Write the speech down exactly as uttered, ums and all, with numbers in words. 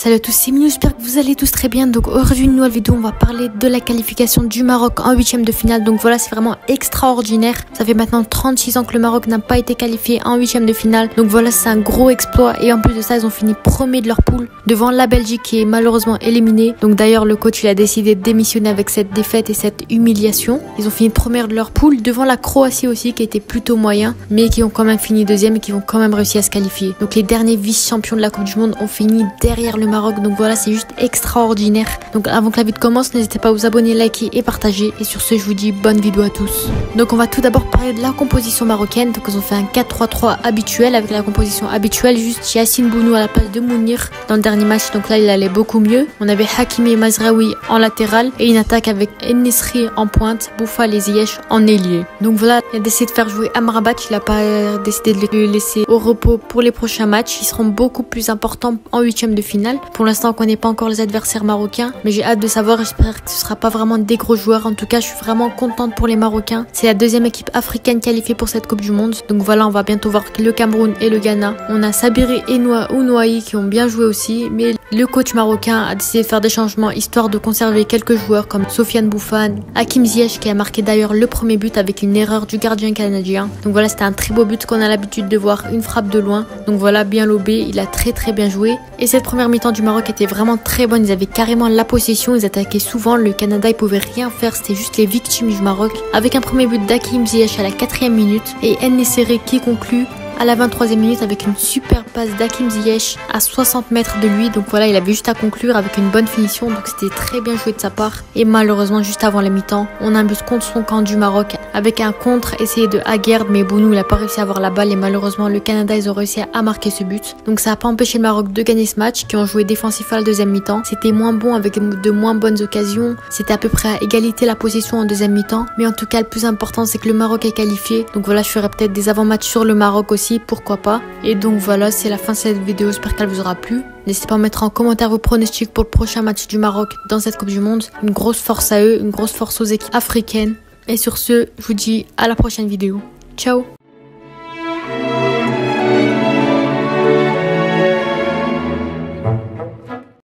Salut à tous, c'est Minou, j'espère que vous allez tous très bien. Donc aujourd'hui, une nouvelle vidéo, on va parler de la qualification du Maroc en huitième de finale. Donc voilà, c'est vraiment extraordinaire. Ça fait maintenant trente-six ans que le Maroc n'a pas été qualifié en huitième de finale. Donc voilà, c'est un gros exploit. Et en plus de ça, ils ont fini premier de leur poule devant la Belgique qui est malheureusement éliminée. Donc d'ailleurs, le coach, il a décidé de démissionner avec cette défaite et cette humiliation. Ils ont fini première de leur poule devant la Croatie aussi qui était plutôt moyen, mais qui ont quand même fini deuxième et qui vont quand même réussir à se qualifier. Donc les derniers vice-champions de la Coupe du Monde ont fini derrière le Maroc, donc voilà, c'est juste extraordinaire. Donc avant que la vidéo commence, n'hésitez pas à vous abonner, liker et partager, et sur ce je vous dis bonne vidéo à tous. Donc on va tout d'abord parler de la composition marocaine. Donc ils ont fait un quatre trois trois habituel avec la composition habituelle, juste Yassine Bounou à la place de Mounir dans le dernier match, donc là il allait beaucoup mieux. On avait Hakimi et Mazraoui en latéral et une attaque avec En-Nesyri en pointe, Boufal et Ziyech en ailier. Donc voilà, il a décidé de faire jouer Amrabat, il n'a pas décidé de le laisser au repos pour les prochains matchs, ils seront beaucoup plus importants en huitième de finale. Pour l'instant, on ne connaît pas encore les adversaires marocains, mais j'ai hâte de savoir. J'espère que ce ne sera pas vraiment des gros joueurs. En tout cas, je suis vraiment contente pour les Marocains. C'est la deuxième équipe africaine qualifiée pour cette Coupe du Monde. Donc voilà, on va bientôt voir le Cameroun et le Ghana. On a Sabiri et Noa Ounouaï qui ont bien joué aussi, mais le coach marocain a décidé de faire des changements histoire de conserver quelques joueurs comme Sofiane Bouffan, Hakim Ziyech qui a marqué d'ailleurs le premier but avec une erreur du gardien canadien. Donc voilà, c'était un très beau but qu'on a l'habitude de voir, une frappe de loin. Donc voilà, bien lobé, il a très très bien joué. Et cette première mi-temps du Maroc était vraiment très bonne, ils avaient carrément la possession, ils attaquaient souvent, le Canada ils pouvaient rien faire, c'était juste les victimes du Maroc, avec un premier but d'Hakim Ziyech à la quatrième minute et En-Nesyri qui conclut à la vingt-troisième minute avec une super passe d'Hakim Ziyech à soixante mètres de lui. Donc voilà, il avait juste à conclure avec une bonne finition, donc c'était très bien joué de sa part. Et malheureusement, juste avant la mi-temps, on a un but contre son camp du Maroc avec un contre essayé de Aguerd, mais Bounou n'a pas réussi à avoir la balle et malheureusement le Canada ils ont réussi à marquer ce but. Donc ça n'a pas empêché le Maroc de gagner ce match, qui ont joué défensif à la deuxième mi-temps. C'était moins bon avec de moins bonnes occasions, c'était à peu près à égalité la possession en deuxième mi-temps, mais en tout cas le plus important c'est que le Maroc est qualifié. Donc voilà, je ferai peut-être des avant-matchs sur le Maroc aussi, pourquoi pas. Et donc voilà, c'est la fin de cette vidéo, j'espère qu'elle vous aura plu. N'hésitez pas à mettre en commentaire vos pronostics pour le prochain match du Maroc dans cette Coupe du Monde. Une grosse force à eux, une grosse force aux équipes africaines. Et sur ce, je vous dis à la prochaine vidéo. Ciao!